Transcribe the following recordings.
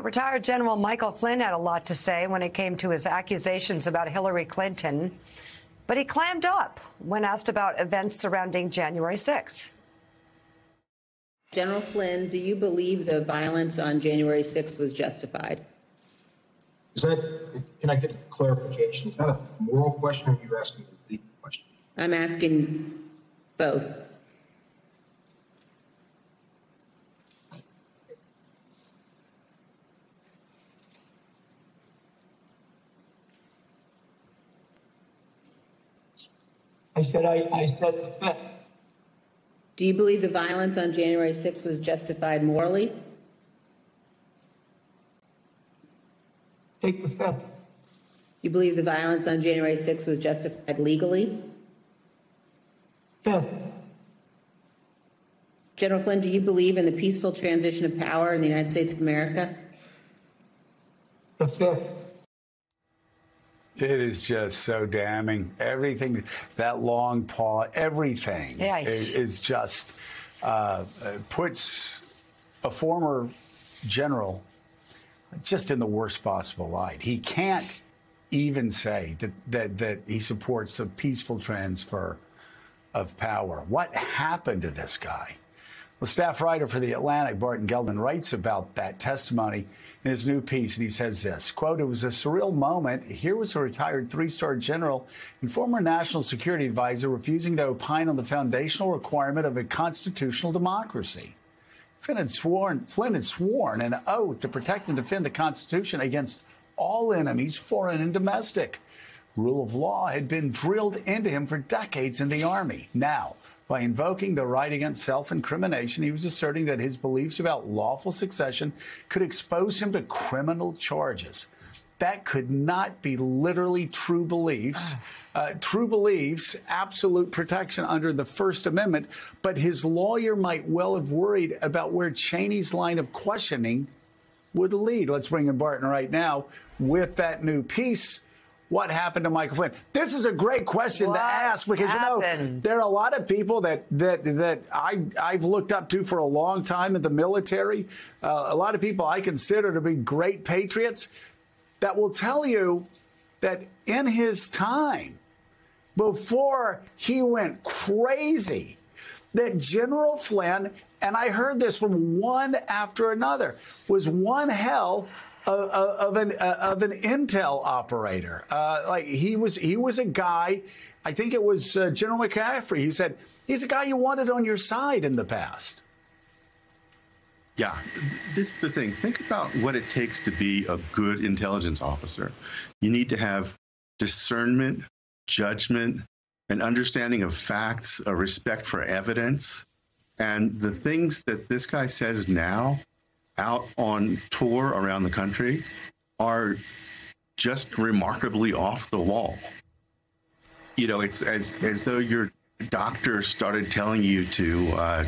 Retired General Michael Flynn had a lot to say when it came to his accusations about Hillary Clinton, but he clammed up when asked about events surrounding January 6th. General Flynn, do you believe the violence on January 6th was justified? Can I get clarification? Is that a moral question or are you asking a legal question? I'm asking both. I said the fifth. Do you believe the violence on January 6th was justified morally? Take the fifth. You believe the violence on January 6th was justified legally? Fifth. General Flynn, do you believe in the peaceful transition of power in the United States of America? The fifth. It is just so damning. Everything, that long pause, everything is just puts a former general just in the worst possible light. He can't even say that he supports a peaceful transfer of power. What happened to this guy? Well, staff writer for The Atlantic, Barton Gellman, writes about that testimony in his new piece, and he says this, quote, "It was a surreal moment. Here was a retired three-star general and former national security advisor refusing to opine on the foundational requirement of a constitutional democracy. Flynn had sworn an oath to protect and defend the Constitution against all enemies, foreign and domestic. Rule of law had been drilled into him for decades in the Army. Now, by invoking the right against self-incrimination, he was asserting that his beliefs about lawful succession could expose him to criminal charges. That could not be literally true beliefs. True beliefs, absolute protection under the First Amendment, but his lawyer might well have worried about where Cheney's line of questioning would lead." Let's bring in Barton right now with that new piece. What happened to Michael Flynn? This is a great question to ask because, you know, there are a lot of people that I've looked up to for a long time in the military, a lot of people I consider to be great patriots, that will tell you that in his time, before he went crazy, that General Flynn, and I heard this from one after another, was one hell of an intel operator. Like he was a guy, I think it was General McCaffrey, he said, he's a guy you wanted on your side in the past. Yeah, this is the thing. Think about what it takes to be a good intelligence officer. You need to have discernment, judgment, an understanding of facts, a respect for evidence. And the things that this guy says now, out on tour around the country, are just remarkably off the wall. You know, it's as though your doctor started telling you to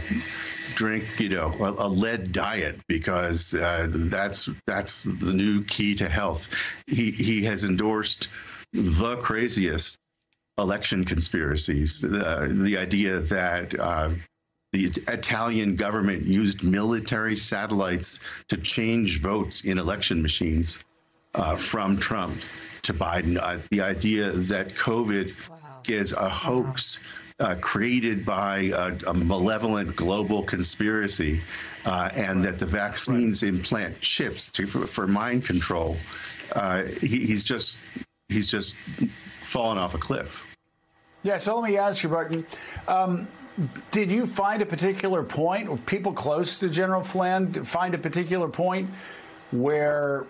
drink, you know, a lead diet because that's the new key to health. He has endorsed the craziest election conspiracies. The idea that the Italian government used military satellites to change votes in election machines from Trump to Biden. The idea that COVID is a hoax created by a malevolent global conspiracy and that the vaccines implant chips for mind control. He's just fallen off a cliff. Yeah, so let me ask you, Barton. Did you find a particular point, or people close to General Flynn find a particular point where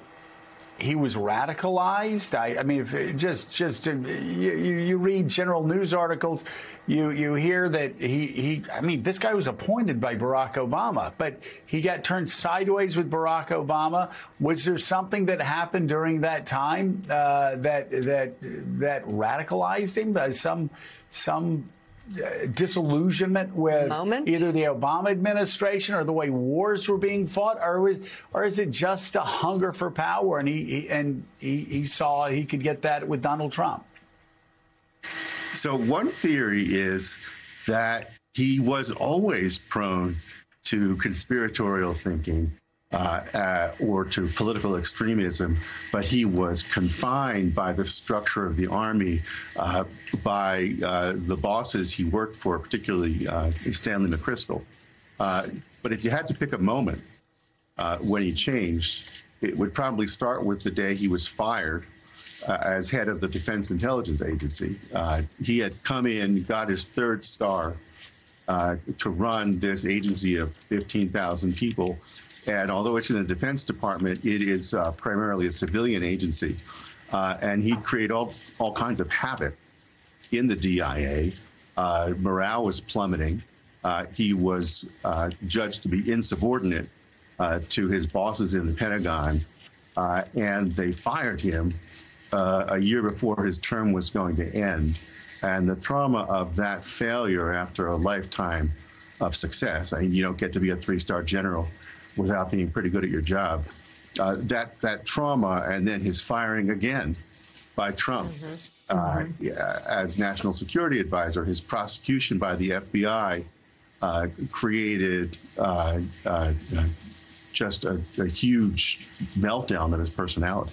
he was radicalized? I mean, if it just you read general news articles, you hear that he. I mean, this guy was appointed by Barack Obama, but he got turned sideways with Barack Obama. Was there something that happened during that time that radicalized him? Some disillusionment with either the Obama administration or the way wars were being fought, or is it just a hunger for power? And he saw he could get that with Donald Trump. So one theory is that he was always prone to conspiratorial thinking, or to political extremism, but he was confined by the structure of the Army, by the bosses he worked for, particularly Stanley McChrystal. But if you had to pick a moment when he changed, it would probably start with the day he was fired as head of the Defense Intelligence Agency. He had come in, got his third star to run this agency of 15,000 people. And although it's in the Defense Department, it is primarily a civilian agency. And he'd create all kinds of havoc in the DIA. Morale was plummeting. He was judged to be insubordinate to his bosses in the Pentagon. And they fired him a year before his term was going to end. And the trauma of that failure after a lifetime of success, I mean, you don't get to be a three-star general without being pretty good at your job, that trauma, and then his firing again by Trump as national security advisor, his prosecution by the FBI created just a huge meltdown of his personality.